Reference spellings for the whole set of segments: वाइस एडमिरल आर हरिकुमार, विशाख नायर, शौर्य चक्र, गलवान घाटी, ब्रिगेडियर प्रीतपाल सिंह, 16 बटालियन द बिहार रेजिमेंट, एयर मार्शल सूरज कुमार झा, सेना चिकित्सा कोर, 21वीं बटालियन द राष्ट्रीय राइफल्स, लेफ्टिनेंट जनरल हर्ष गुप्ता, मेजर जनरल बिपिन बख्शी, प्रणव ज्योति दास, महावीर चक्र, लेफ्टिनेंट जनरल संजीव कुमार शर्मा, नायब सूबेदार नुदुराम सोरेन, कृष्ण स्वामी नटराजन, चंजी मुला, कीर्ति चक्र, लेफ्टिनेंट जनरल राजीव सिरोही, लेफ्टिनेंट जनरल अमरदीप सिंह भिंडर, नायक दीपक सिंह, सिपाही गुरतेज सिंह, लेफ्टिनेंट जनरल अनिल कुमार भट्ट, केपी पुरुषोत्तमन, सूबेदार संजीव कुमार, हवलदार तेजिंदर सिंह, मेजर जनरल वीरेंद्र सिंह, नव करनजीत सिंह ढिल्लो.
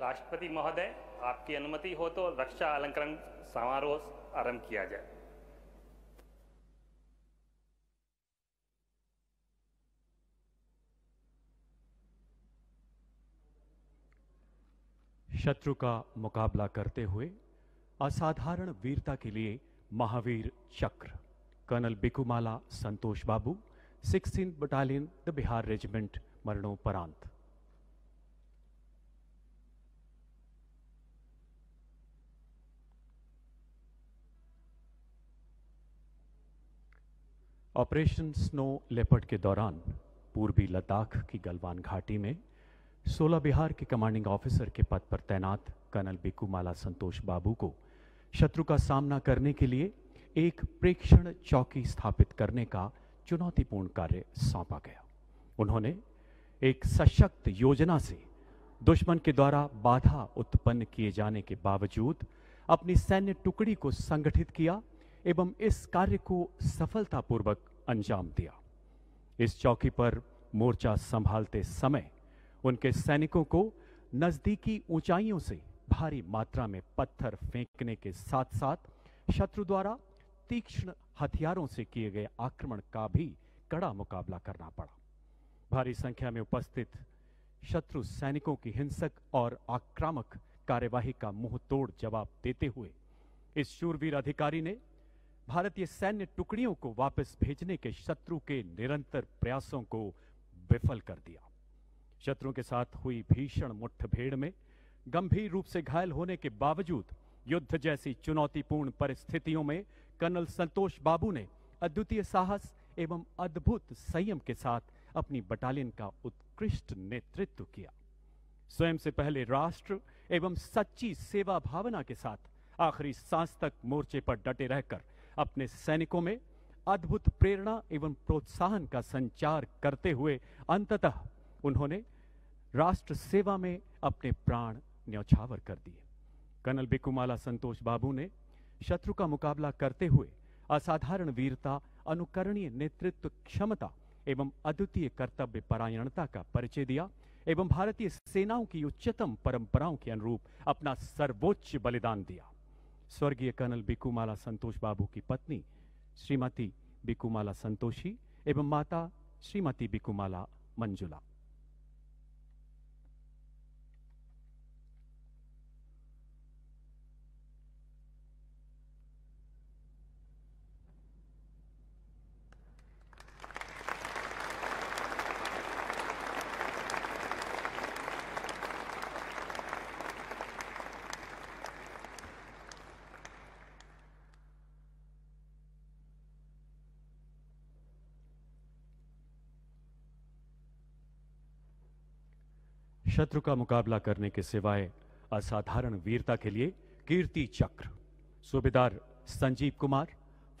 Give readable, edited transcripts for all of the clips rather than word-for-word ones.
राष्ट्रपति महोदय, आपकी अनुमति हो तो रक्षा अलंकरण समारोह आरंभ किया जाए। शत्रु का मुकाबला करते हुए असाधारण वीरता के लिए महावीर चक्र colonel Bikumalla Santosh Babu, 16 बटालियन द बिहार रेजिमेंट, मरणोपरांत। ऑपरेशन स्नो लेपर्ड के दौरान पूर्वी लद्दाख की गलवान घाटी में 16 बिहार के कमांडिंग ऑफिसर के पद पर तैनात कर्नल बिकुमाला संतोष बाबू को शत्रु का सामना करने के लिए एक प्रेक्षण चौकी स्थापित करने का चुनौतीपूर्ण कार्य सौंपा गया। उन्होंने एक सशक्त योजना से दुश्मन के द्वारा बाधा उत्पन्न किए जाने के बावजूद अपनी सैन्य टुकड़ी को संगठित किया एवं इस कार्य को सफलतापूर्वक अंजाम दिया। इस चौकी पर मोर्चा संभालते समय उनके सैनिकों को नजदीकी ऊंचाइयों से भारी मात्रा में पत्थर फेंकने के साथ साथ शत्रु द्वारा तीक्ष्ण हथियारों से किए गए आक्रमण का भी कड़ा मुकाबला करना पड़ा। भारी संख्या में उपस्थित शत्रु सैनिकों की हिंसक और आक्रामक कार्यवाही का मुंहतोड़ जवाब देते हुए इस शूरवीर अधिकारी ने भारतीय सैन्य टुकड़ियों को वापस भेजने के शत्रु के निरंतर प्रयासों को विफल कर दिया। शत्रु के साथ हुई भीषण मुठभेड़ में गंभीर रूप से घायल होने के बावजूद युद्ध जैसी चुनौतीपूर्ण परिस्थितियों में कर्नल संतोष बाबू ने अद्वितीय साहस एवं अद्भुत संयम के साथ अपनी बटालियन का उत्कृष्ट नेतृत्व किया। स्वयं से पहले राष्ट्र एवं सच्ची सेवा भावना के साथ आखिरी सांस तक मोर्चे पर डटे रहकर अपने सैनिकों में अद्भुत प्रेरणा एवं प्रोत्साहन का संचार करते हुए अंततः उन्होंने राष्ट्र सेवा में अपने प्राण न्यौछावर कर दिए। कर्नल बिकुमाला संतोष बाबू ने शत्रु का मुकाबला करते हुए असाधारण वीरता, अनुकरणीय नेतृत्व क्षमता एवं अद्वितीय कर्तव्य परायणता का परिचय दिया एवं भारतीय सेनाओं की उच्चतम परंपराओं के अनुरूप अपना सर्वोच्च बलिदान दिया। स्वर्गीय कर्नल बिकुमाला संतोष बाबू की पत्नी श्रीमती बिकुमाला संतोषी एवं माता श्रीमती बिकुमाला मंजुला। शत्रु का मुकाबला करने के सिवाय असाधारण वीरता के लिए कीर्ति चक्र सूबेदार संजीव कुमार,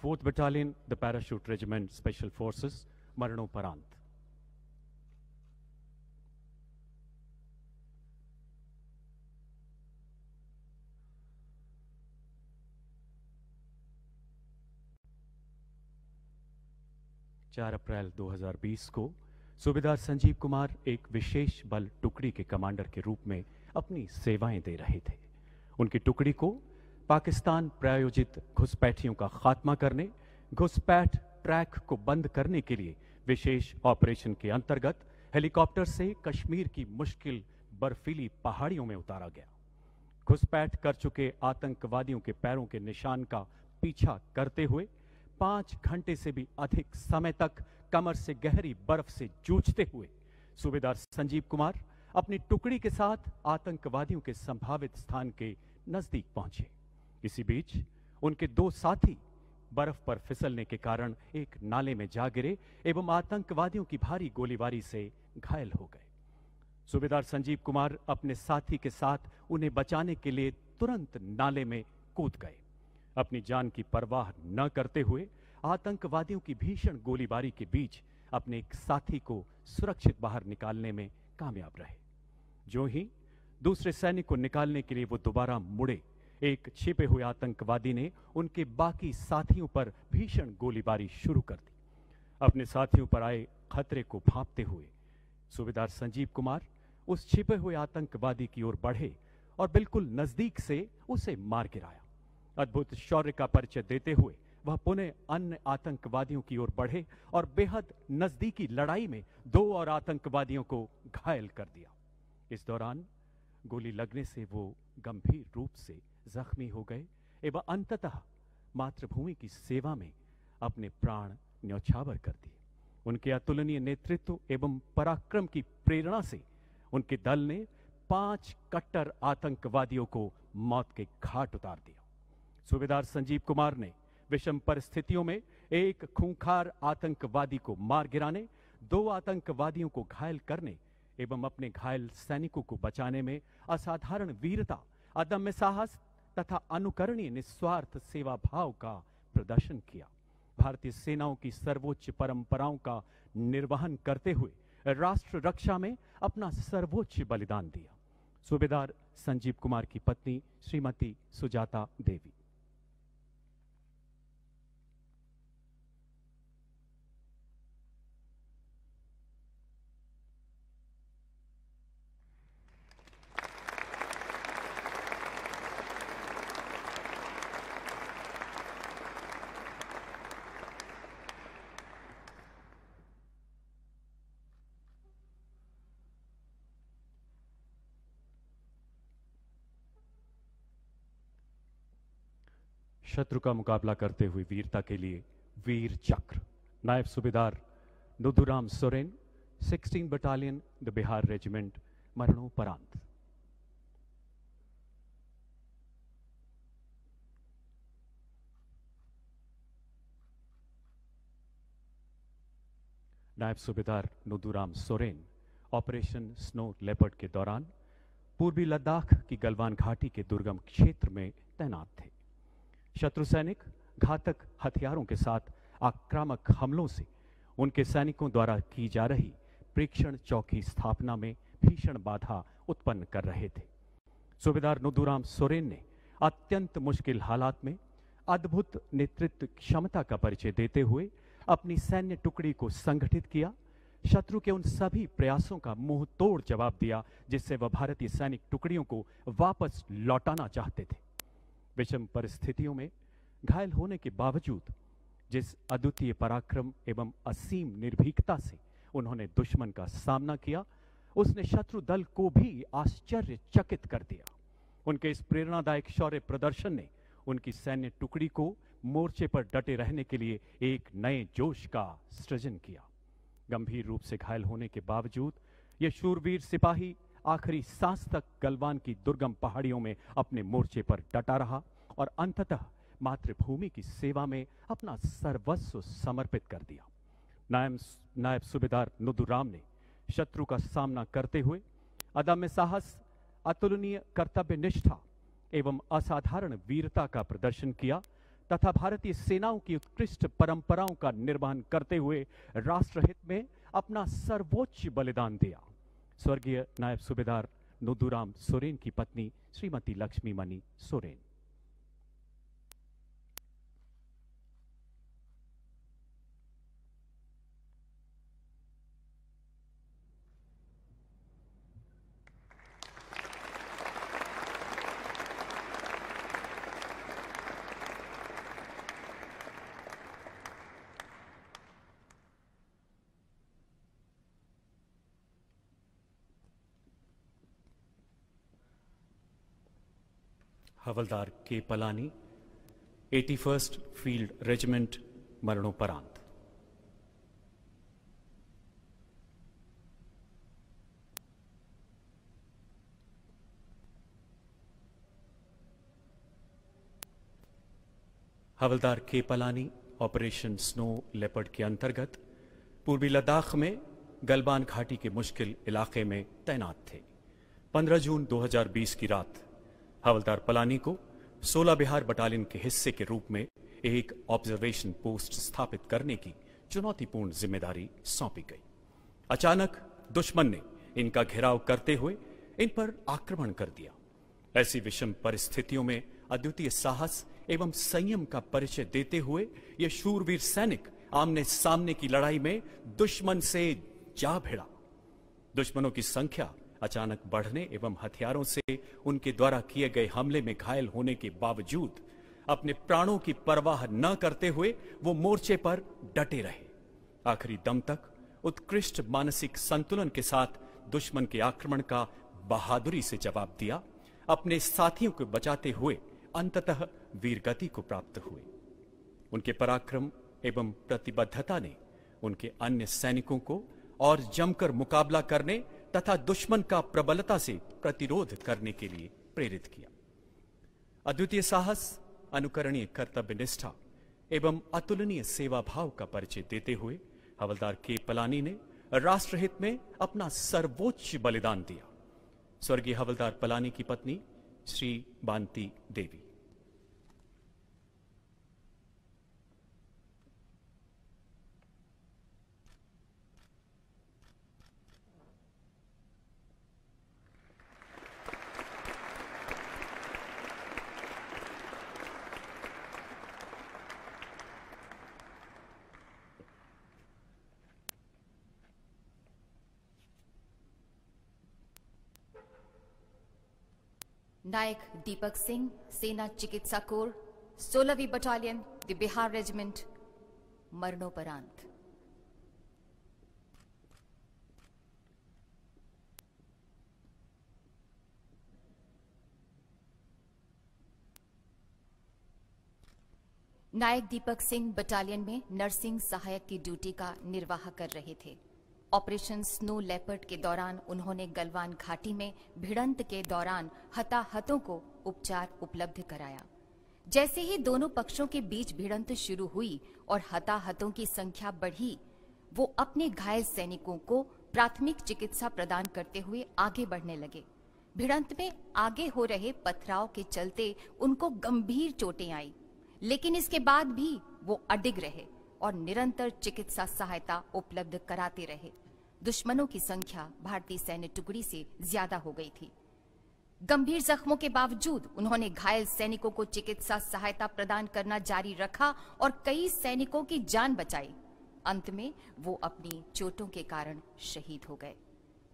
4th battalion the parachute regiment special forces, मरणोपरांत। चार अप्रैल 2020 को सूबेदार संजीव कुमार एक विशेष बल टुकड़ी के कमांडर के रूप में अपनी सेवाएं दे रहे थे। उनकी टुकड़ी को पाकिस्तान प्रायोजित घुसपैठियों का खात्मा करने, घुसपैठ ट्रैक को बंद करने के लिए विशेष ऑपरेशन के अंतर्गत हेलीकॉप्टर से कश्मीर की मुश्किल बर्फीली पहाड़ियों में उतारा गया। घुसपैठ कर चुके आतंकवादियों के पैरों के निशान का पीछा करते हुए 5 घंटे से भी अधिक समय तक कमर से गहरी बर्फ से जूझते हुए सूबेदार संजीव कुमार अपनी टुकड़ी के साथ आतंकवादियों के संभावित स्थान के नजदीक पहुंचे। इसी बीच उनके 2 साथी बर्फ पर फिसलने के कारण एक नाले में जा गिरे एवं आतंकवादियों की भारी गोलीबारी से घायल हो गए। सूबेदार संजीव कुमार अपने साथी के साथ उन्हें बचाने के लिए तुरंत नाले में कूद गए। अपनी जान की परवाह न करते हुए आतंकवादियों की भीषण गोलीबारी के बीच अपने एक साथी को सुरक्षित बाहर निकालने में कामयाब रहे। जो ही दूसरे सैनिक को निकालने के लिए वो दोबारा मुड़े, एक छिपे हुए आतंकवादी ने उनके बाकी साथियों पर भीषण गोलीबारी शुरू कर दी। अपने साथियों पर आए खतरे को भांपते हुए सूबेदार संजीव कुमार उस छिपे हुए आतंकवादी की ओर बढ़े और बिल्कुल नजदीक से उसे मार गिराया। अद्भुत शौर्य का परिचय देते हुए वह पुनः अन्य आतंकवादियों की ओर बढ़े और बेहद नजदीकी लड़ाई में दो और आतंकवादियों को घायल कर दिया। इस दौरान गोली लगने से वो गंभीर रूप से जख्मी हो गए एवं अंततः मातृभूमि की सेवा में अपने प्राण न्यौछावर कर दिए। उनके अतुलनीय नेतृत्व एवं पराक्रम की प्रेरणा से उनके दल ने 5 कट्टर आतंकवादियों को मौत के घाट उतार दिया। सूबेदार संजीव कुमार ने विषम परिस्थितियों में एक खूंखार आतंकवादी को मार गिराने, 2 आतंकवादियों को घायल करने एवं अपने घायल सैनिकों को बचाने में असाधारण वीरता, अदम्य साहस तथा अनुकरणीय निस्वार्थ सेवा भाव का प्रदर्शन किया। भारतीय सेनाओं की सर्वोच्च परंपराओं का निर्वहन करते हुए राष्ट्र रक्षा में अपना सर्वोच्च बलिदान दिया। सूबेदार संजीव कुमार की पत्नी श्रीमती सुजाता देवी। शत्रु का मुकाबला करते हुए वीरता के लिए वीर चक्र नायब सूबेदार नुदुराम सोरेन, 16 बटालियन द बिहार रेजिमेंट, मरणोपरांत। नायब सूबेदार नुदुराम सोरेन operation snow leopard के दौरान पूर्वी लद्दाख की गलवान घाटी के दुर्गम क्षेत्र में तैनात थे। शत्रु सैनिक घातक हथियारों के साथ आक्रामक हमलों से उनके सैनिकों द्वारा की जा रही प्रेक्षण चौकी स्थापना में भीषण बाधा उत्पन्न कर रहे थे। सूबेदार नुदुराम सोरेन ने अत्यंत मुश्किल हालात में अद्भुत नेतृत्व क्षमता का परिचय देते हुए अपनी सैन्य टुकड़ी को संगठित किया। शत्रु के उन सभी प्रयासों का मुंह तोड़ जवाब दिया जिससे वह भारतीय सैनिक टुकड़ियों को वापस लौटाना चाहते थे। विषम परिस्थितियों में घायल होने के बावजूद जिस अद्वितीय पराक्रम एवं असीम निर्भीकता से उन्होंने दुश्मन का सामना किया, उसने शत्रु दल को भी आश्चर्यचकित कर दिया। उनके इस प्रेरणादायक शौर्य प्रदर्शन ने उनकी सैन्य टुकड़ी को मोर्चे पर डटे रहने के लिए एक नए जोश का सृजन किया। गंभीर रूप से घायल होने के बावजूद ये शूरवीर सिपाही आखिरी सांस तक गलवान की दुर्गम पहाड़ियों में अपने मोर्चे पर डटा रहा और अंततः मातृभूमि की सेवा में अपना सर्वस्व समर्पित कर दिया। नायब सूबेदार नुदुराम ने शत्रु का सामना करते हुए अदम्य साहस, अतुलनीय कर्तव्य निष्ठा एवं असाधारण वीरता का प्रदर्शन किया तथा भारतीय सेनाओं की उत्कृष्ट परंपराओं का निर्वहन करते हुए राष्ट्रहित में अपना सर्वोच्च बलिदान दिया। स्वर्गीय नायब सूबेदार नुदुराम सोरेन की पत्नी श्रीमती लक्ष्मी मणि सोरेन। हवलदार के. पलानी, 81st फील्ड रेजिमेंट, मरणोपरांत। हवलदार के. पलानी ऑपरेशन स्नो लेपर्ड के अंतर्गत पूर्वी लद्दाख में गलवान घाटी के मुश्किल इलाके में तैनात थे। 15 जून 2020 की रात हवलदार पलानी को 16 बिहार बटालियन के हिस्से के रूप में एक ऑब्जर्वेशन पोस्ट स्थापित करने की चुनौतीपूर्ण जिम्मेदारी सौंपी गई। अचानक दुश्मन ने इनका घेराव करते हुए इन पर आक्रमण कर दिया। ऐसी विषम परिस्थितियों में अद्वितीय साहस एवं संयम का परिचय देते हुए ये शूरवीर सैनिक आमने सामने की लड़ाई में दुश्मन से जा भिड़ा। दुश्मनों की संख्या अचानक बढ़ने एवं हथियारों से उनके द्वारा किए गए हमले में घायल होने के बावजूद अपने प्राणों की परवाह न करते हुए वो मोर्चे पर डटे रहे। आखिरी दम तक उत्कृष्ट मानसिक संतुलन के साथ दुश्मन के आक्रमण का बहादुरी से जवाब दिया, अपने साथियों को बचाते हुए अंततः वीरगति को प्राप्त हुए। उनके पराक्रम एवं प्रतिबद्धता ने उनके अन्य सैनिकों को और जमकर मुकाबला करने तथा दुश्मन का प्रबलता से प्रतिरोध करने के लिए प्रेरित किया। अद्वितीय साहस, अनुकरणीय कर्तव्य निष्ठा एवं अतुलनीय सेवा भाव का परिचय देते हुए हवलदार के. पलानी ने राष्ट्रहित में अपना सर्वोच्च बलिदान दिया। स्वर्गीय हवलदार पलानी की पत्नी श्री बांती देवी। नायक दीपक सिंह, सेना चिकित्सा कोर, 16वीं बटालियन द बिहार रेजिमेंट, मरणोपरांत। नायक दीपक सिंह बटालियन में नर्सिंग सहायक की ड्यूटी का निर्वाह कर रहे थे। ऑपरेशन स्नो लेपर्ड के दौरान उन्होंने गलवान घाटी में भिड़ंत के दौरान हताहतों को उपचार उपलब्ध कराया। जैसे ही दोनों पक्षों के बीच भिड़ंत शुरू हुई और हताहतों की संख्या बढ़ी, वो अपने घायल सैनिकों को प्राथमिक चिकित्सा प्रदान करते हुए आगे बढ़ने लगे। भिड़ंत में आगे हो रहे पथराव के चलते उनको गंभीर चोटें आई, लेकिन इसके बाद भी वो अडिग रहे और निरंतर चिकित्सा सहायता उपलब्ध कराते रहे। दुश्मनों की संख्या भारतीय सैन्य टुकड़ी से ज्यादा हो गई थी। गंभीर जख्मों के बावजूद उन्होंने घायल सैनिकों को चिकित्सा सहायता प्रदान करना जारी रखा और कई सैनिकों की जान बचाई। अंत में वो अपनी चोटों के कारण शहीद हो गए।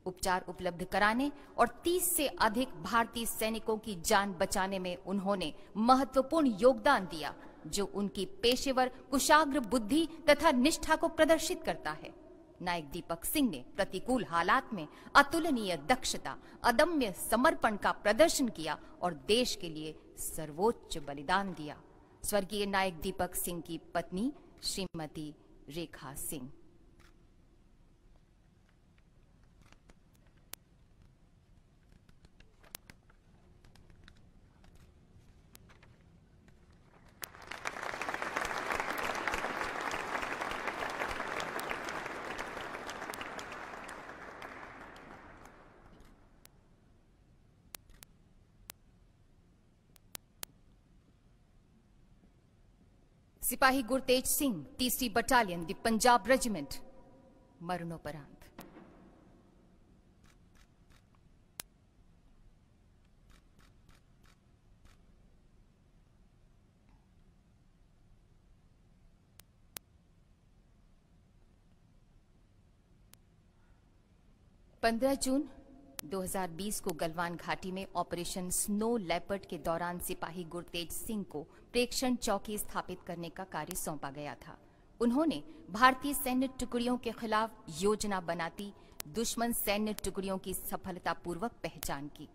उपचार उपलब्ध कराने और 30 से अधिक भारतीय सैनिकों की जान बचाने में उन्होंने महत्वपूर्ण योगदान दिया, जो उनकी पेशेवर कुशाग्र बुद्धि तथा निष्ठा को प्रदर्शित करता है। नायक दीपक सिंह ने प्रतिकूल हालात में अतुलनीय दक्षता, अदम्य समर्पण का प्रदर्शन किया और देश के लिए सर्वोच्च बलिदान दिया। स्वर्गीय नायक दीपक सिंह की पत्नी श्रीमती रेखा सिंह। सिपाही गुरतेज सिंह, 3री बटालियन द पंजाब रेजिमेंट, मरणोपरांत। June 15, 2020 को गलवान घाटी में ऑपरेशन स्नो लेपर्ड के दौरान सिपाही गुरतेज सिंह को प्रेक्षण चौकी स्थापित करने का कार्य सौंपा गया था। उन्होंने भारतीय सैन्य टुकड़ियों के खिलाफ योजना बनाती दुश्मन सैन्य टुकड़ियों की सफलतापूर्वक पहचान की।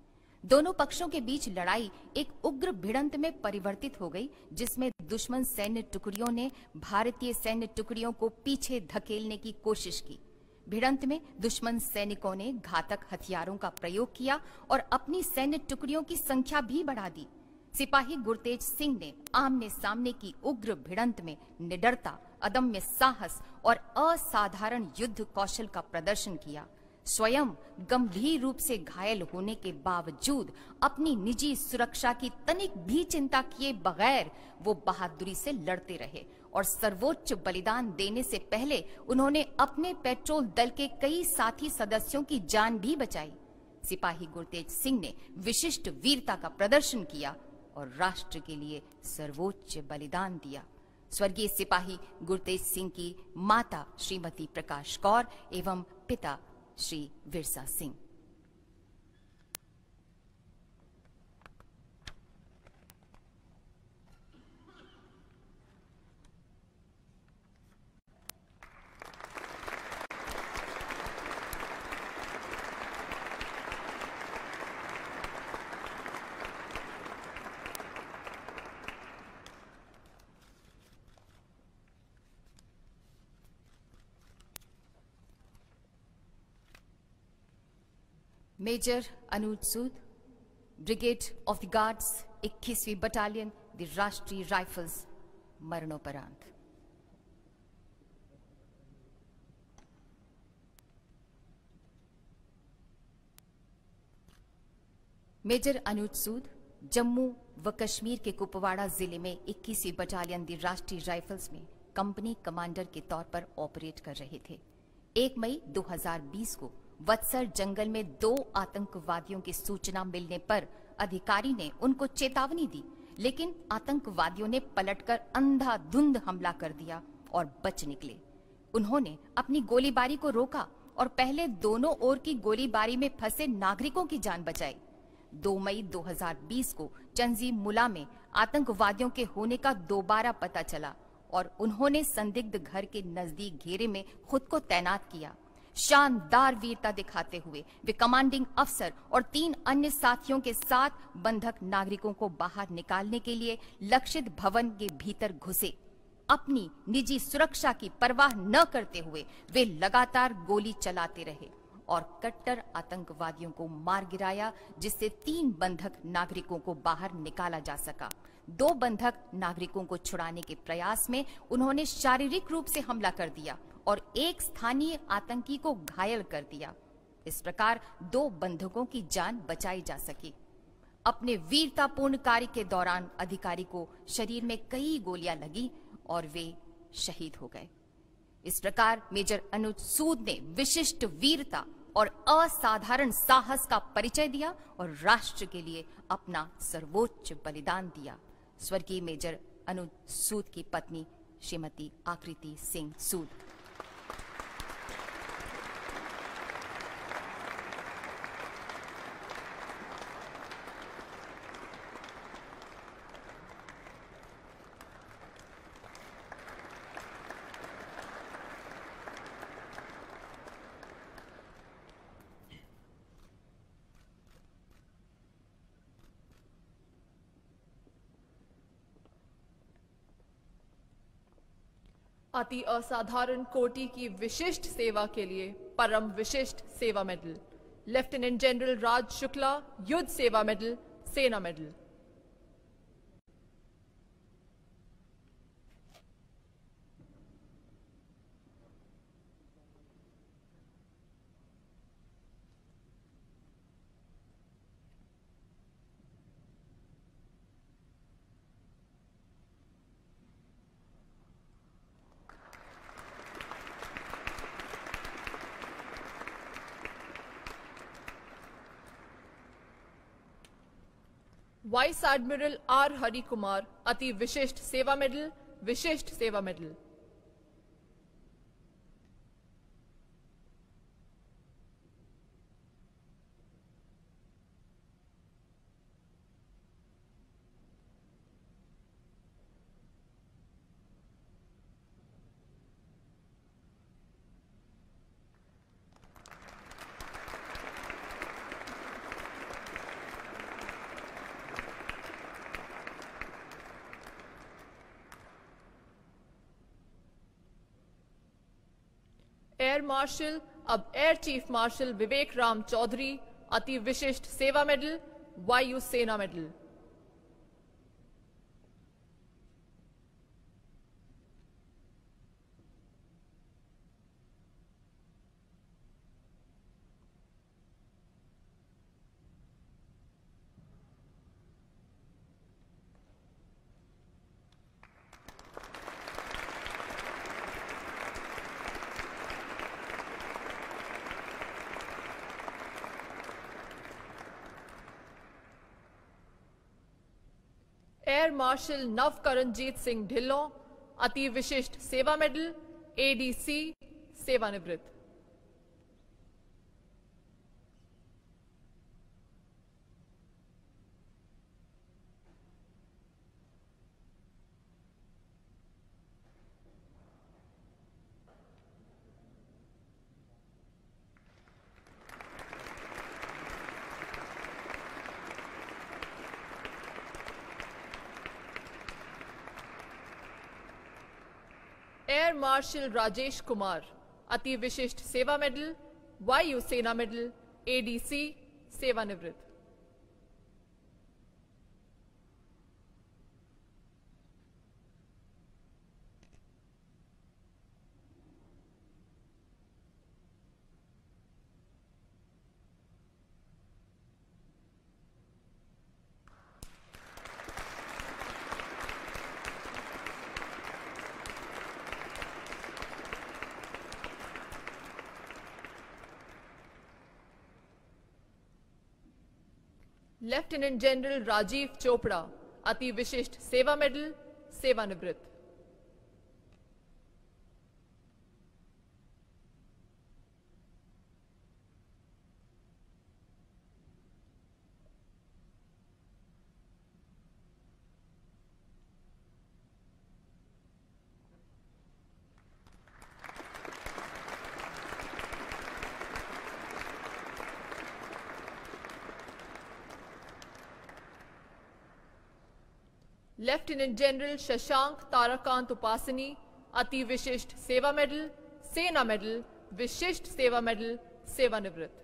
दोनों पक्षों के बीच लड़ाई एक उग्र भिड़ंत में परिवर्तित हो गई, जिसमें दुश्मन सैन्य टुकड़ियों ने भारतीय सैन्य टुकड़ियों को पीछे धकेलने की कोशिश की। भिड़ंत में दुश्मन सैनिकों ने घातक हथियारों का प्रयोग किया और अपनी सैन्य टुकड़ियों की संख्या भी बढ़ा दी। सिपाही गुरतेज सिंह ने आमने सामने की उग्र भिड़ंत में निडरता, अदम्य साहस और असाधारण युद्ध कौशल का प्रदर्शन किया। स्वयं गंभीर रूप से घायल होने के बावजूद अपनी निजी सुरक्षा की तनिक भी चिंता किए बगैर वो बहादुरी से लड़ते रहे और सर्वोच्च बलिदान देने से पहले उन्होंने अपने पेट्रोल दल के कई साथी सदस्यों की जान भी बचाई। सिपाही गुरतेज सिंह ने विशिष्ट वीरता का प्रदर्शन किया और राष्ट्र के लिए सर्वोच्च बलिदान दिया। स्वर्गीय सिपाही गुरतेज सिंह की माता श्रीमती प्रकाश कौर एवं पिता Shri Virsa Singh. Major Anuj Sood, brigade of guards, 21वीं बटालियन द राष्ट्रीय राइफल्स, मरणोपरांत। मेजर अनुज सूद जम्मू व कश्मीर के कुपवाड़ा जिले में 21वीं बटालियन द राष्ट्रीय राइफल्स में कंपनी कमांडर के तौर पर ऑपरेट कर रहे थे। 1 मई 2020 को वत्सर जंगल में 2 आतंकवादियों की सूचना मिलने पर अधिकारी ने उनको चेतावनी दी, लेकिन आतंकवादियों ने पलटकर अंधाधुंध हमला कर दिया और बच निकले। उन्होंने अपनी गोलीबारी को रोका और पहले दोनों ओर की गोलीबारी में फंसे नागरिकों की जान बचाई। 2 मई 2020 को चंजी मुला में आतंकवादियों के होने का दोबारा पता चला और उन्होंने संदिग्ध घर के नजदीक घेरे में खुद को तैनात किया। शानदार वीरता दिखाते हुए वे कमांडिंग अफसर और 3 अन्य साथियों के साथ बंधक नागरिकों को बाहर निकालने के लिए लक्षित भवन के भीतर घुसे। अपनी निजी सुरक्षा की परवाह न करते हुए वे लगातार गोली चलाते रहे और कट्टर आतंकवादियों को मार गिराया, जिससे 3 बंधक नागरिकों को बाहर निकाला जा सका। 2 बंधक नागरिकों को छुड़ाने के प्रयास में उन्होंने शारीरिक रूप से हमला कर दिया और एक स्थानीय आतंकी को घायल कर दिया। इस प्रकार 2 बंधकों की जान बचाई जा सकी। अपने वीरतापूर्ण कार्य के दौरान अधिकारी को शरीर में कई गोलियां लगी और वे शहीद हो गए। इस प्रकार मेजर अनुज सूद ने विशिष्ट वीरता और असाधारण साहस का परिचय दिया और राष्ट्र के लिए अपना सर्वोच्च बलिदान दिया। स्वर्गीय मेजर अनुज सूद की पत्नी श्रीमती आकृति सिंह सूद। अति असाधारण कोटि की विशिष्ट सेवा के लिए Param Vishisht Seva medal lieutenant general Raj Shukla, युद्ध Seva medal, Sena medal. वाइस एडमिरल आर हरिकुमार, Ati Vishisht Seva medal, Vishisht Seva medal. Air marshal, अब air chief marshal Vivek Ram Chaudhari, Ati Vishisht Seva medal, Vayu Sena medal. Air martial नव करनजीत सिंह ढिल्लो, अति विशिष्ट सेवा मेडल, एडीसी, सेवानिवृत्त। Air marshal Rajesh Kumar, Ati Vishisht Seva medal, Vayu Sena medal, ADC, सेवानिवृत्त। Lieutenant general Rajiv Chopra Ati Vishisht Seva medal सेवानिवृत्त। Lieutenant general Shashank Tarkant Upasani Ati Vishisht Seva medal Sena medal Vishisht Seva medal सेवानिवृत्त।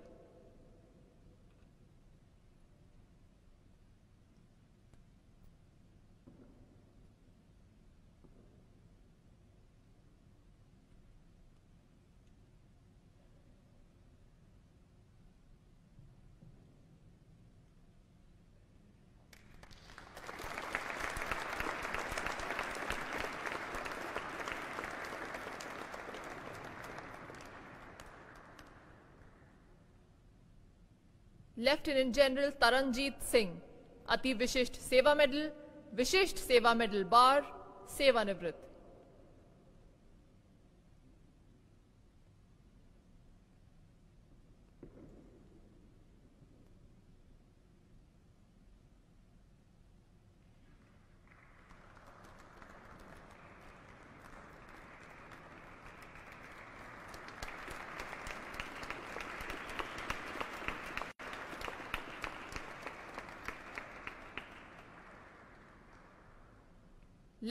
Lieutenant general तरंजीत Singh अति Vishisht Seva medal बार सेवानिवृत्त।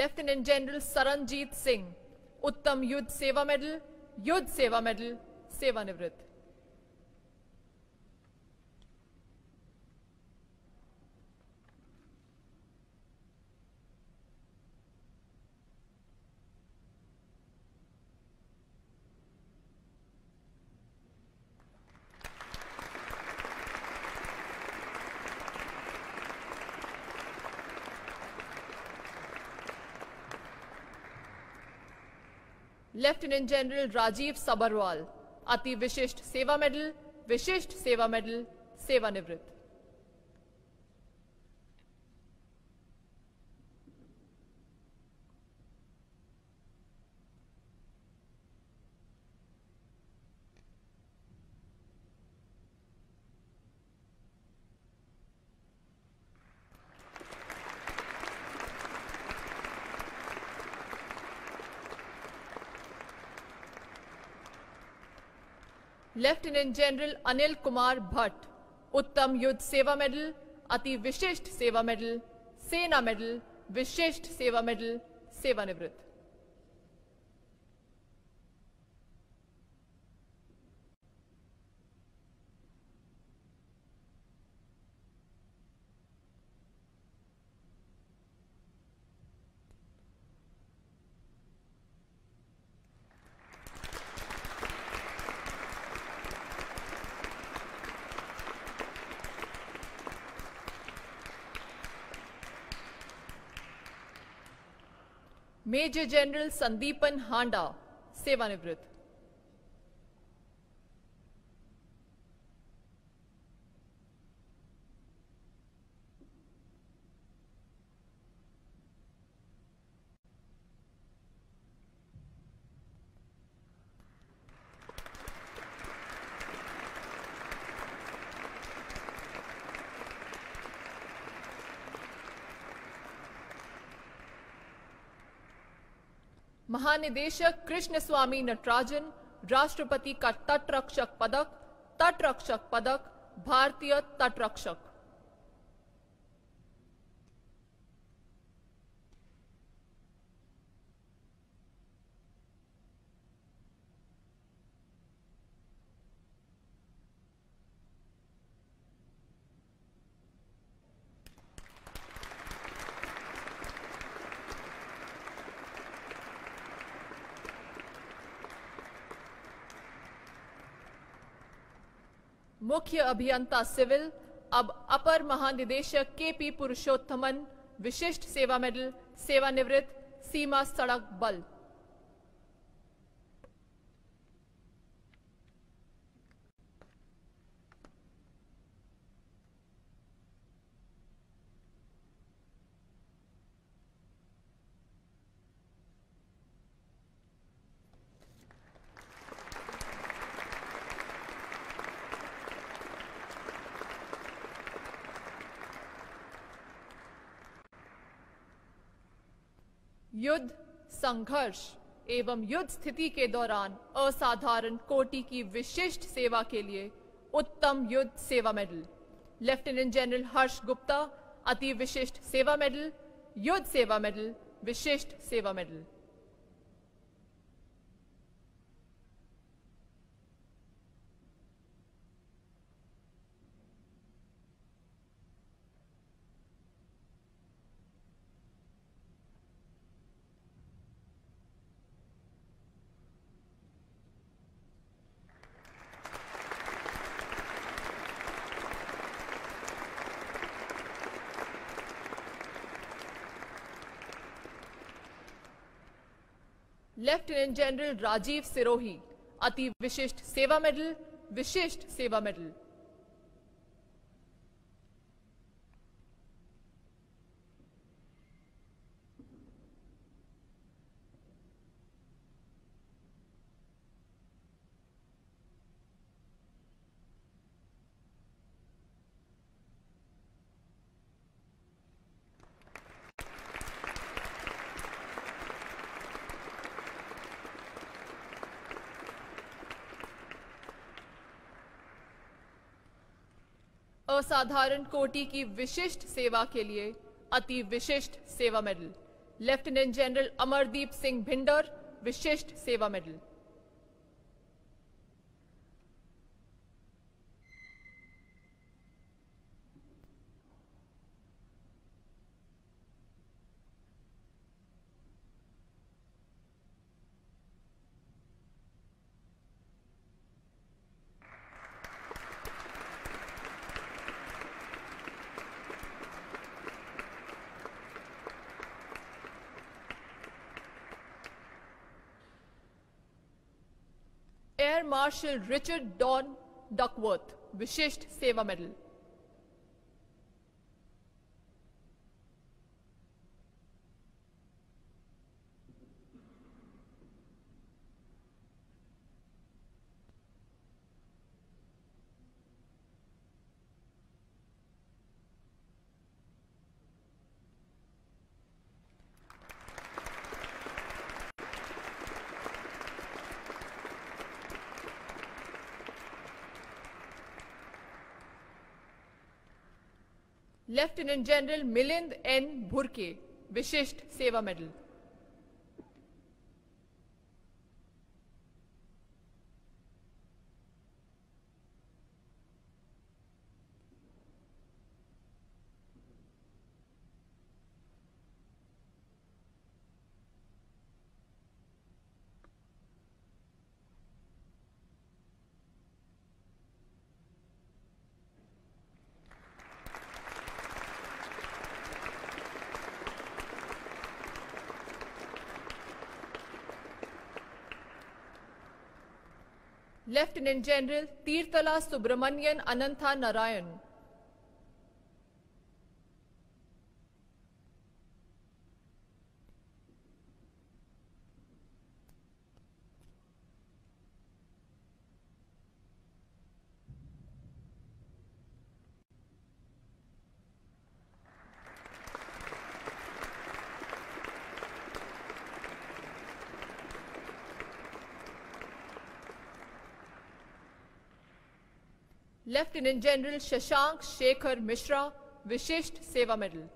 Lieutenant general Saranjit Singh उत्तम युद्ध सेवा मेडल सेवानिवृत्त। लेफ्टिनेंट जनरल राजीव सबरवाल अति विशिष्ट सेवा मेडल सेवानिवृत्त। लेफ्टिनेंट जनरल अनिल कुमार भट्ट उत्तम युद्ध सेवा मेडल अति Vishisht Seva medal Sena medal Vishisht Seva medal सेवानिवृत्त। मेजर जनरल संदीपन हांडा सेवानिवृत्त। महानिदेशक कृष्ण स्वामी नटराजन राष्ट्रपति का तटरक्षक पदक भारतीय तटरक्षक। मुख्य अभियंता सिविल अब अपर महानिदेशक केपी पुरुषोत्तमन, विशिष्ट सेवा मेडल, सेवानिवृत्त, सीमा सड़क बल। युद्ध, संघर्ष एवं युद्ध स्थिति के दौरान असाधारण कोटि की विशिष्ट सेवा के लिए उत्तम युद्ध Seva medal लेफ्टिनेंट जनरल हर्ष गुप्ता, Ati Vishisht Seva medal, युद्ध Seva medal, Vishisht Seva medal. लेफ्टिनेंट जनरल राजीव सिरोही, Ati Vishisht Seva medal, Vishisht Seva medal. असाधारण कोटि की विशिष्ट सेवा के लिए Ati Vishisht Seva medal लेफ्टिनेंट जनरल अमरदीप सिंह भिंडर, Vishisht Seva medal. Air marshal Richard Don Duckworth, Vishisht Seva medal. Lieutenant general Milind N Bhurke, Vishisht Seva medal. Lieutenant general Tirthala Subramanian Anantha Narayan. Lieutenant general Shashank Shekhar Mishra, Vishisht Seva medal.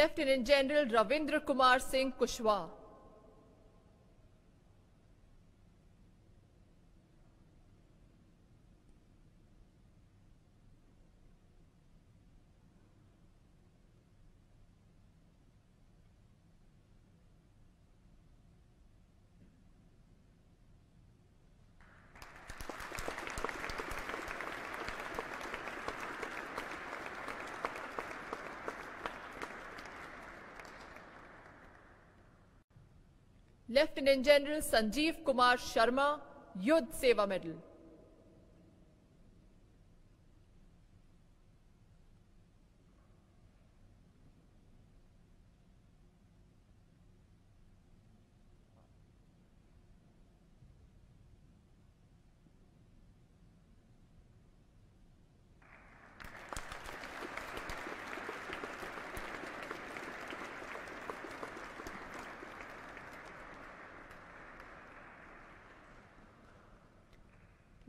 Lieutenant general Ravindra Kumar Singh Kushwaha, लेफ्टिनेंट जनरल संजीव कुमार शर्मा, युद्ध Seva medal,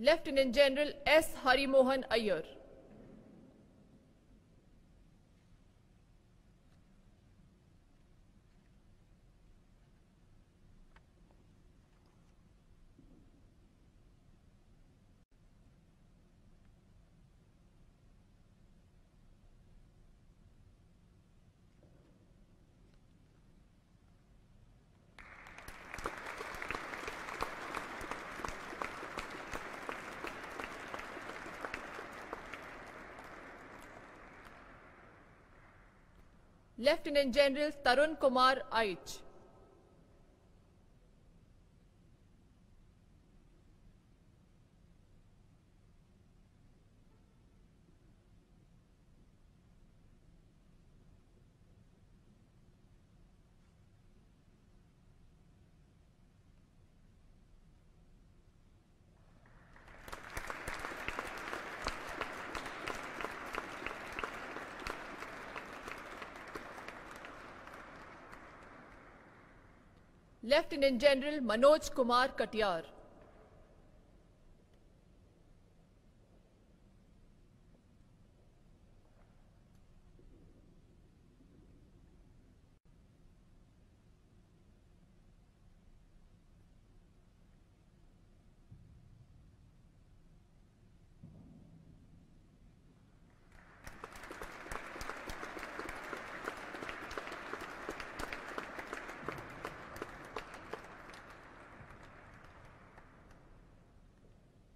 lieutenant general S Harimohan Iyer, lieutenant general Tarun Kumar Aich, lieutenant general Manoj Kumar Katiyar,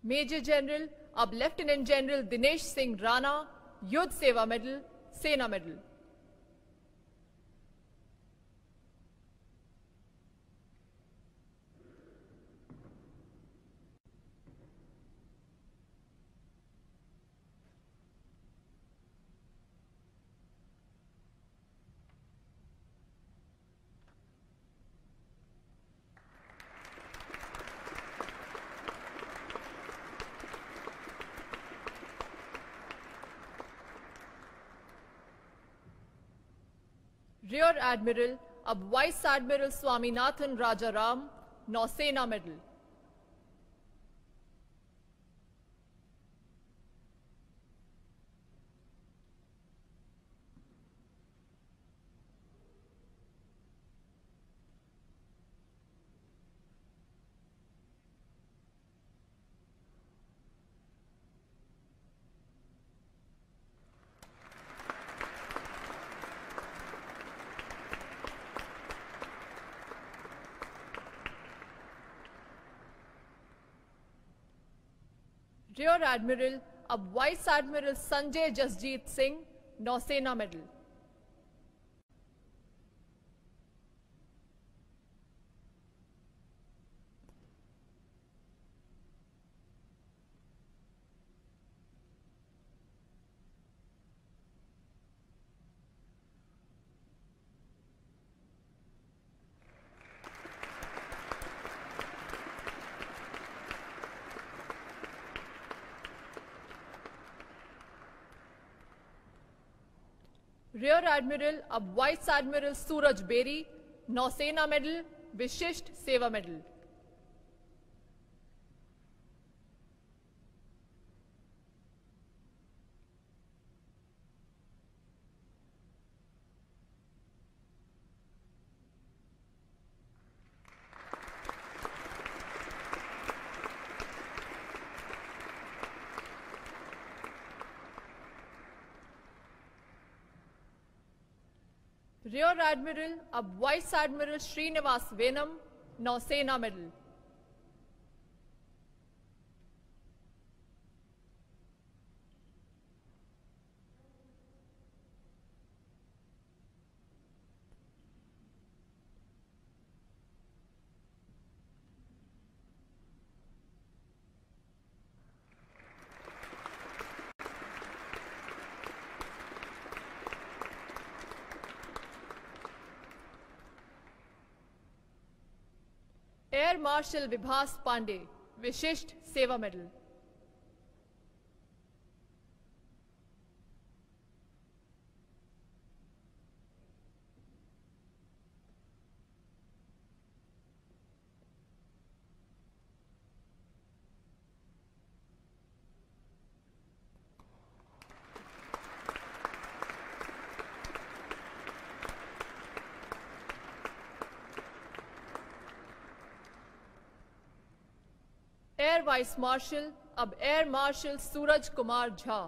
major general अब lieutenant general Dinesh Singh Rana, युद्ध Seva medal, Sena medal, rear admiral अब vice admiral Swaminathan Rajaram, Nausena medal, rear admiral अब vice admiral Sanjay Jasjit Singh, Nausena medal, rear admiral अब vice admiral Suraj Berry, Nausena medal, Vishisht Seva medal, rear admiral अब vice admiral Srinivas Venam, Nausena medal. Air marshal Vibhas Pande, Vishisht Seva medal. Air vice marshal अब एयर मार्शल सूरज कुमार झा।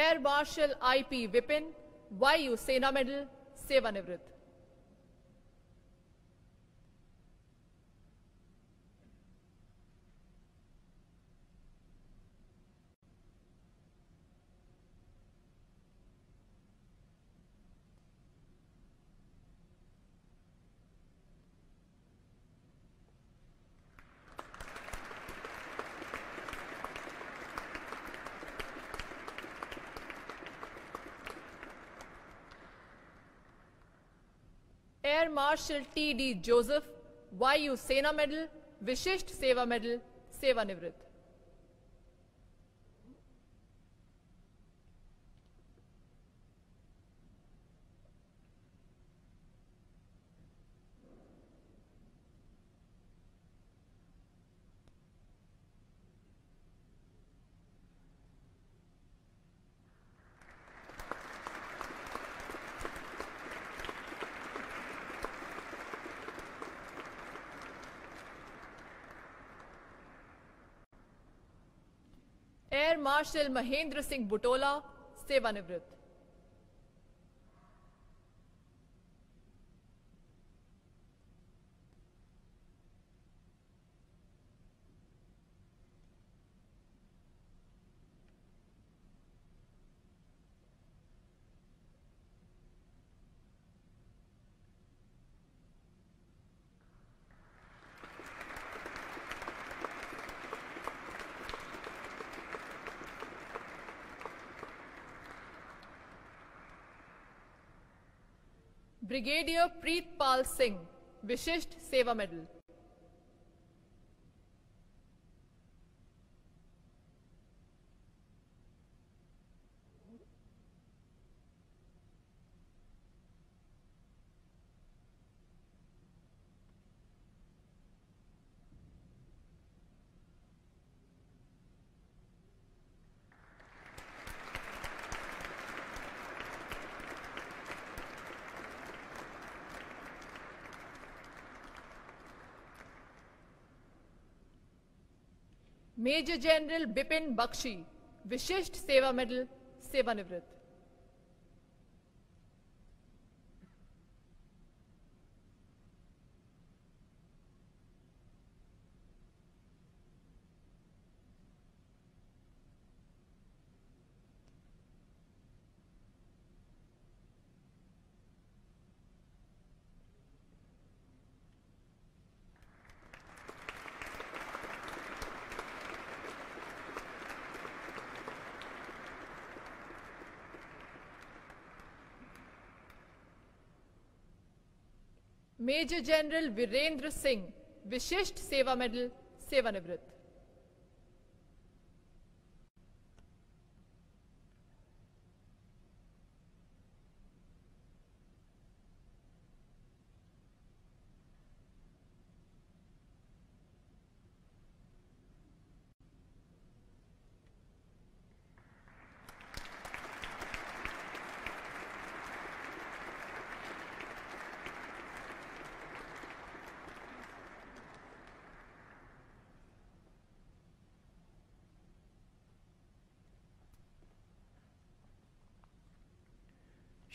Air marshal IP Vipin, Vayu Sena medal, सेवानिवृत्त। Air martial TD Joseph, Vayu Sena medal, Vishisht Seva medal, सेवानिवृत्त। Air marshal Mahendra Singh Butola, सेवानिवृत्त। ब्रिगेडियर प्रीतपाल सिंह, Vishisht Seva medal. मेजर जनरल बिपिन बख्शी, Vishisht Seva medal, सेवानिवृत्त। मेजर जनरल वीरेंद्र सिंह, Vishisht Seva medal, सेवानिवृत्त।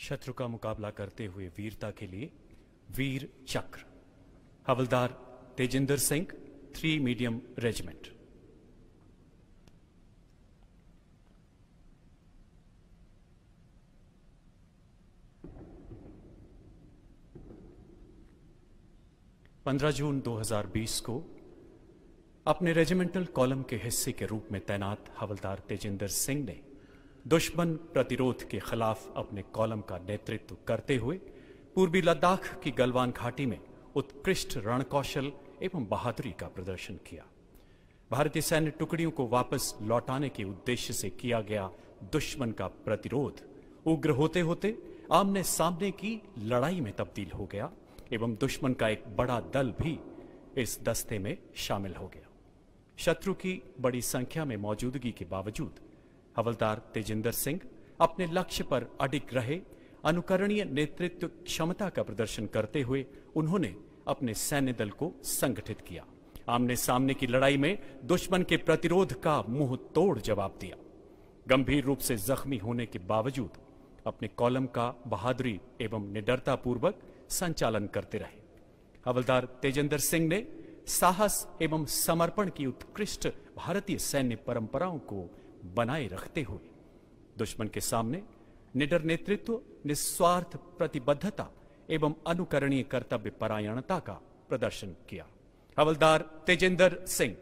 शत्रु का मुकाबला करते हुए वीरता के लिए वीर चक्र, हवलदार तेजिंदर सिंह 3 medium regiment. June 15, 2020 को अपने रेजिमेंटल कॉलम के हिस्से के रूप में तैनात हवलदार तेजिंदर सिंह ने दुश्मन प्रतिरोध के खिलाफ अपने कॉलम का नेतृत्व करते हुए पूर्वी लद्दाख की गलवान घाटी में उत्कृष्ट रणकौशल एवं बहादुरी का प्रदर्शन किया। भारतीय सैन्य टुकड़ियों को वापस लौटाने के उद्देश्य से किया गया दुश्मन का प्रतिरोध उग्र होते होते आमने सामने की लड़ाई में तब्दील हो गया एवं दुश्मन का एक बड़ा दल भी इस दस्ते में शामिल हो गया। शत्रु की बड़ी संख्या में मौजूदगी के बावजूद हवलदार तेजिंदर सिंह अपने लक्ष्य पर अडिग रहे। अनुकरणीय नेतृत्व क्षमता का प्रदर्शन करते हुए उन्होंने अपने सैन्य दल को संगठित किया। आमने सामने की लड़ाई में दुश्मन के प्रतिरोध का मुंह तोड़ जवाब दिया। गंभीर रूप से जख्मी होने के बावजूद अपने कॉलम का बहादुरी एवं निडरता पूर्वक संचालन करते रहे। हवलदार तेजिंदर सिंह ने साहस एवं समर्पण की उत्कृष्ट भारतीय सैन्य परंपराओं को बनाए रखते हुए दुश्मन के सामने निडर नेतृत्व, निस्वार्थ प्रतिबद्धता एवं अनुकरणीय कर्तव्य परायणता का प्रदर्शन किया। हवलदार तेजिंदर सिंह।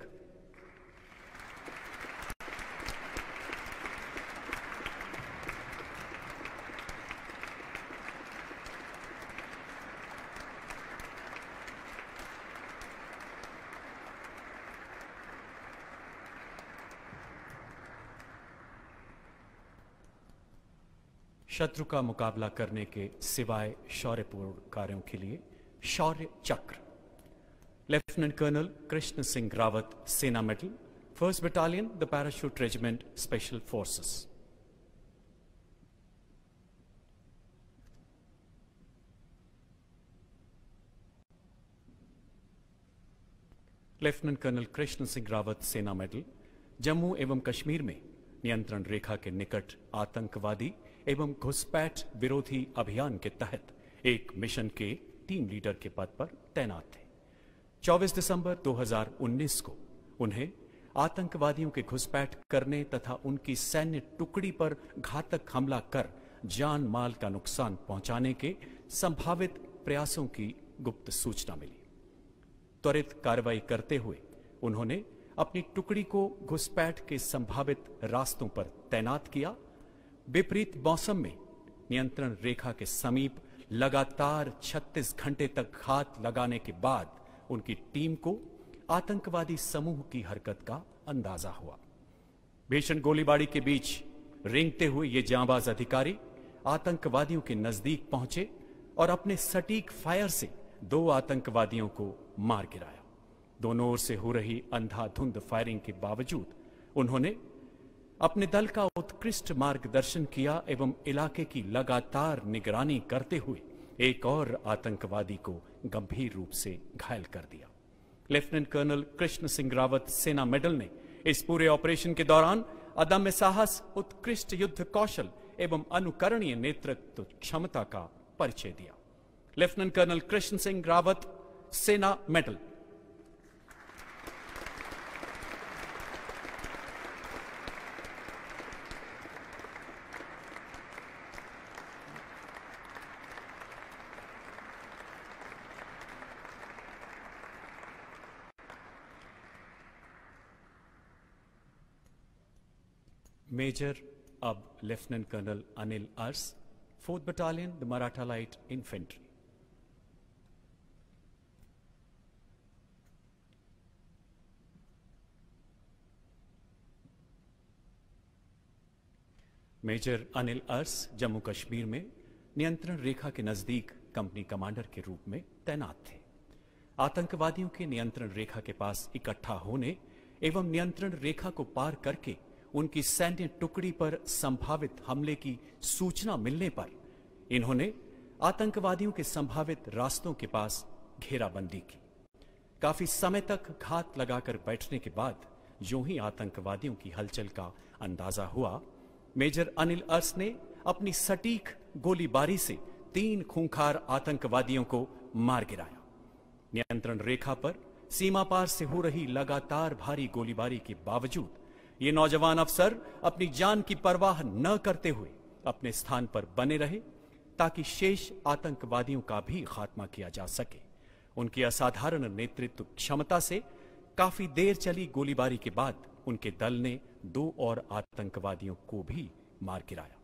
शत्रु का मुकाबला करने के सिवाय शौर्यपूर्ण कार्यों के लिए शौर्य चक्र, lieutenant colonel Krishna Singh Rawat, Sena medal, 1st battalion the parachute regiment special forces. Lieutenant colonel Krishna Singh Rawat, Sena medal, Jammu एवं कश्मीर में नियंत्रण रेखा के निकट आतंकवादी एवं घुसपैठ विरोधी अभियान के तहत एक मिशन के टीम लीडर के पद पर तैनात थे। 24 दिसंबर 2019 को उन्हें आतंकवादियों के घुसपैठ करने तथा उनकी सैन्य टुकड़ी पर घातक हमला कर जान माल का नुकसान पहुंचाने के संभावित प्रयासों की गुप्त सूचना मिली। त्वरित कार्रवाई करते हुए उन्होंने अपनी टुकड़ी को घुसपैठ के संभावित रास्तों पर तैनात किया। विपरीत मौसम में नियंत्रण रेखा के समीप लगातार 36 घंटे तक घात लगाने के बाद उनकी टीम को आतंकवादी समूह की हरकत का अंदाजा हुआ। भीषण गोलीबारी के बीच रेंगते हुए ये जांबाज अधिकारी आतंकवादियों के नजदीक पहुंचे और अपने सटीक फायर से 2 आतंकवादियों को मार गिराया। दोनों ओर से हो रही अंधाधुंध फायरिंग के बावजूद उन्होंने अपने दल का उत्कृष्ट मार्गदर्शन किया एवं इलाके की लगातार निगरानी करते हुए एक और आतंकवादी को गंभीर रूप से घायल कर दिया। Lieutenant colonel Krishna Singh Rawat, Sena medal, ने इस पूरे ऑपरेशन के दौरान अदम्य साहस, उत्कृष्ट युद्ध कौशल एवं अनुकरणीय नेतृत्व क्षमता का परिचय दिया। Lieutenant colonel Krishna Singh Rawat, Sena medal. Major अब lieutenant colonel Anil Urs, 4th battalion the Maratha light infantry. Major Anil Urs Jammu Kashmir में नियंत्रण रेखा के नजदीक कंपनी कमांडर के रूप में तैनात थे। आतंकवादियों के नियंत्रण रेखा के पास इकट्ठा होने एवं नियंत्रण रेखा को पार करके उनकी सैन्य टुकड़ी पर संभावित हमले की सूचना मिलने पर इन्होंने आतंकवादियों के संभावित रास्तों के पास घेराबंदी की। काफी समय तक घात लगाकर बैठने के बाद जो ही आतंकवादियों की हलचल का अंदाजा हुआ, मेजर अनिल अर्स ने अपनी सटीक गोलीबारी से 3 खूंखार आतंकवादियों को मार गिराया। नियंत्रण रेखा पर सीमा पार से हो रही लगातार भारी गोलीबारी के बावजूद ये नौजवान अफसर अपनी जान की परवाह न करते हुए अपने स्थान पर बने रहे ताकि शेष आतंकवादियों का भी खात्मा किया जा सके। उनकी असाधारण नेतृत्व क्षमता से काफी देर चली गोलीबारी के बाद उनके दल ने 2 और आतंकवादियों को भी मार गिराया।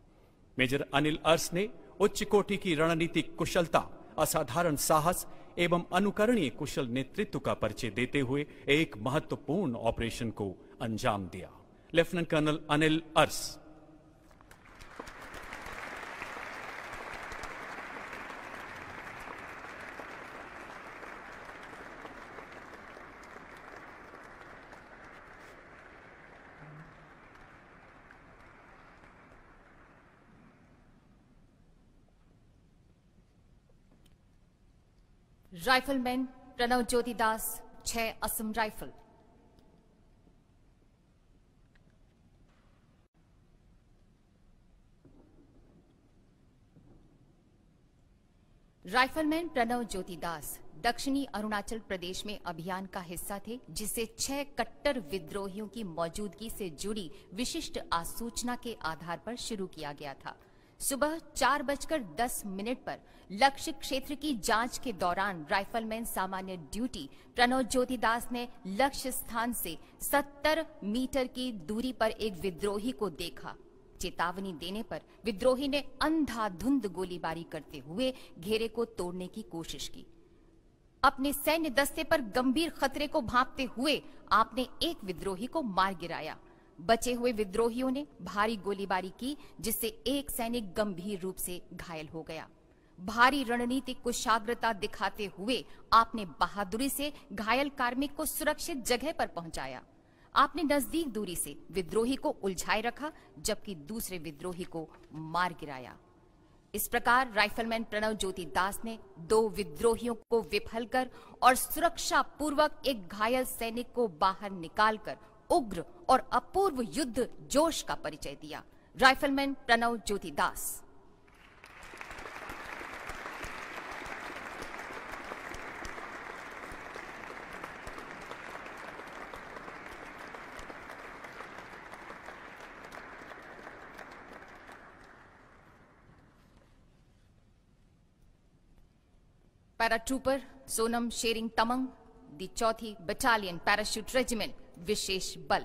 मेजर अनिल अर्स ने उच्च कोटि की रणनीतिक कुशलता, असाधारण साहस एवं अनुकरणीय कुशल नेतृत्व का परिचय देते हुए एक महत्वपूर्ण ऑपरेशन को अंजाम दिया। Lieutenant colonel Anil Urs. Rifleman प्रणव ज्योति दास, 6 Assam rifle. Rifleman प्रणव ज्योति दास दक्षिणी अरुणाचल प्रदेश में अभियान का हिस्सा थे, जिसे 6 कट्टर विद्रोहियों की मौजूदगी से जुड़ी विशिष्ट आसूचना के आधार पर शुरू किया गया था। सुबह 4:10 पर लक्ष्य क्षेत्र की जांच के दौरान राइफलमैन सामान्य ड्यूटी प्रणव ज्योति दास ने लक्ष्य स्थान से 70 मीटर की दूरी पर एक विद्रोही को देखा। चेतावनी देने पर विद्रोही ने अंधाधुंध गोलीबारी करते हुए घेरे को तोड़ने की कोशिश की। अपने सैन्य दस्ते पर गंभीर खतरे को भांपते हुए आपने एक विद्रोही को मार गिराया। बचे हुए विद्रोहियों ने भारी गोलीबारी की, जिससे एक सैनिक गंभीर रूप से घायल हो गया। भारी रणनीतिक कुशाग्रता दिखाते हुए आपने बहादुरी से घायल कार्मिक को सुरक्षित जगह पर पहुंचाया। आपने नजदीक दूरी से विद्रोही को उलझाए रखा, जबकि दूसरे विद्रोही को मार गिराया। इस प्रकार राइफलमैन प्रणव ज्योति दास ने 2 विद्रोहियों को विफल कर और सुरक्षा पूर्वक एक घायल सैनिक को बाहर निकालकर उग्र और अपूर्व युद्ध जोश का परिचय दिया। Rifleman प्रणव ज्योति दास। Paratrooper Sonam Tshering Tamang, the 4th battalion parachute regiment विशेष बल।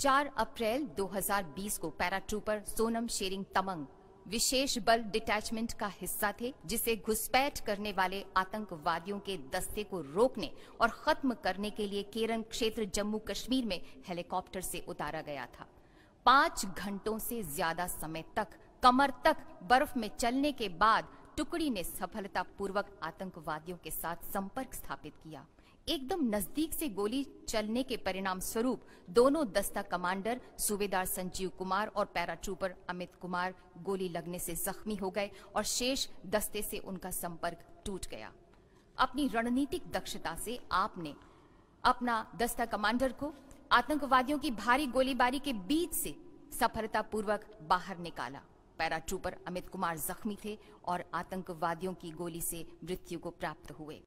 चार अप्रैल 2020 को पैराट्रूपर सोनम शेरिंग तमंग विशेष बल डिटैचमेंट का हिस्सा थे, जिसे घुसपैठ करने वाले आतंकवादियों के दस्ते को रोकने और खत्म करने के लिए केरन क्षेत्र जम्मू कश्मीर में हेलीकॉप्टर से उतारा गया था। 5 घंटों से ज्यादा समय तक कमर तक बर्फ में चलने के बाद टुकड़ी ने सफलतापूर्वक आतंकवादियों के साथ संपर्क स्थापित किया। एकदम नजदीक से गोली चलने के परिणाम स्वरूप दोनों दस्ता कमांडर सूबेदार संजीव कुमार और पैराट्रूपर अमित कुमार गोली लगने से जख्मी हो गए और शेष दस्ते से उनका संपर्क टूट गया। अपनी रणनीतिक दक्षता से आपने अपना दस्ता कमांडर को आतंकवादियों की भारी गोलीबारी के बीच से सफलतापूर्वक बाहर निकाला। पैराट्रूपर अमित कुमार जख्मी थे और आतंकवादियों की गोली से मृत्यु को प्राप्त हुए।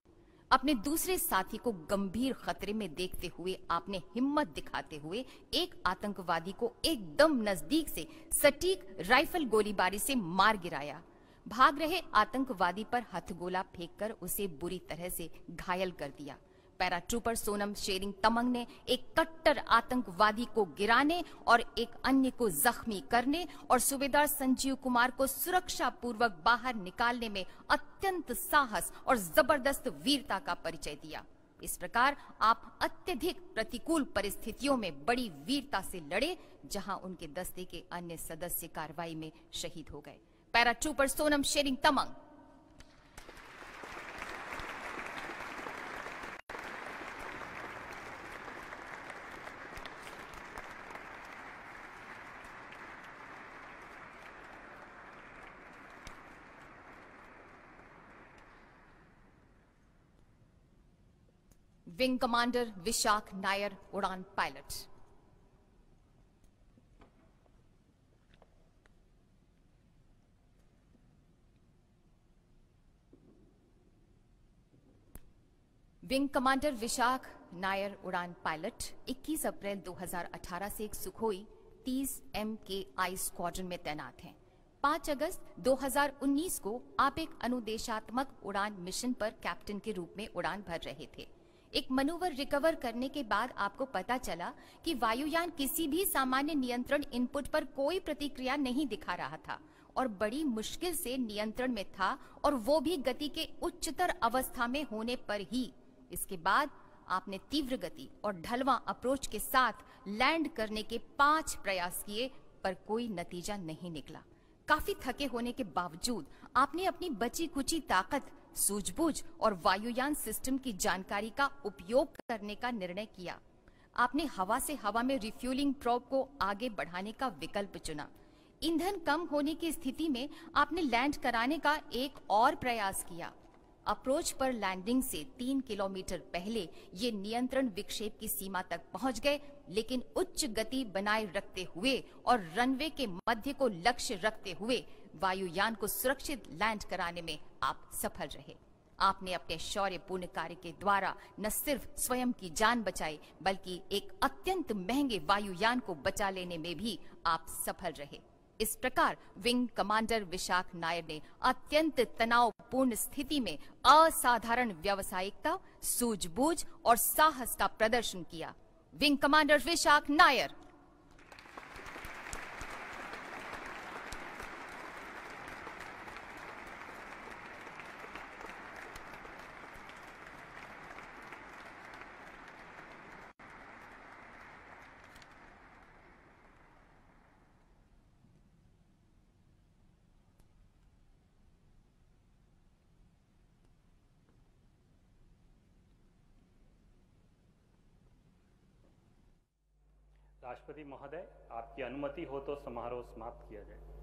अपने दूसरे साथी को गंभीर खतरे में देखते हुए आपने हिम्मत दिखाते हुए एक आतंकवादी को एकदम नजदीक से सटीक राइफल गोलीबारी से मार गिराया। भाग रहे आतंकवादी पर हथगोला फेंककर उसे बुरी तरह से घायल कर दिया। पैराट्रूपर सोनम शेरिंग तमंग ने एक कट्टर आतंकवादी को गिराने और एक अन्य को जख्मी करने और सूबेदार संजीव कुमार को सुरक्षा पूर्वक बाहर निकालने में अत्यंत साहस और जबरदस्त वीरता का परिचय दिया। इस प्रकार आप अत्यधिक प्रतिकूल परिस्थितियों में बड़ी वीरता से लड़े, जहां उनके दस्ते के अन्य सदस्य कार्रवाई में शहीद हो गए। Paratrooper Sonam Tshering Tamang. Wing commander विशाख नायर, उड़ान pilot. Wing commander विशाख नायर, उड़ान पायलट 21 अप्रैल 2018 से एक सुखोई 30 MKI स्क्वाड्रन में तैनात हैं। 5 अगस्त 2019 को आप एक अनुदेशात्मक उड़ान मिशन पर कैप्टन के रूप में उड़ान भर रहे थे। एक मनोवर रिकवर करने के बाद आपको पता चला कि वायुयान किसी भी सामान्य नियंत्रण इनपुट पर कोई प्रतिक्रिया नहीं दिखा रहा था और बड़ी मुश्किल से नियंत्रण में था, और वो भी गति के उच्चतर अवस्था में होने पर ही। इसके बाद आपने तीव्र गति और ढलवां अप्रोच के साथ लैंड करने के 5 प्रयास किए पर कोई नतीजा नहीं निकला। काफी थके होने के बावजूद आपने अपनी बची कुची ताकत, सूझबूझ और वायुयान सिस्टम की जानकारी का उपयोग करने का निर्णय किया। आपने हवा से हवा में रिफ्यूलिंग प्रोब को आगे बढ़ाने का विकल्प चुना। ईंधन कम होने की स्थिति में आपने लैंड कराने का एक और प्रयास किया। अप्रोच पर लैंडिंग से 3 किलोमीटर पहले ये नियंत्रण विक्षेप की सीमा तक पहुंच गए, लेकिन उच्च गति बनाए रखते हुए और रनवे के मध्य को लक्ष्य रखते हुए वायुयान को सुरक्षित लैंड कराने में आप सफल रहे। आपने अपने शौर्यपूर्ण कार्य के द्वारा न सिर्फ स्वयं की जान बचाई, बल्कि एक अत्यंत महंगे वायुयान को बचा लेने में भी आप सफल रहे। इस प्रकार विंग कमांडर विशाख नायर ने अत्यंत तनावपूर्ण स्थिति में असाधारण व्यावसायिकता, सूझबूझ और साहस का प्रदर्शन किया। Wing commander विशाख नायर। राष्ट्रपति महोदय, आपकी अनुमति हो तो समारोह समाप्त किया जाए।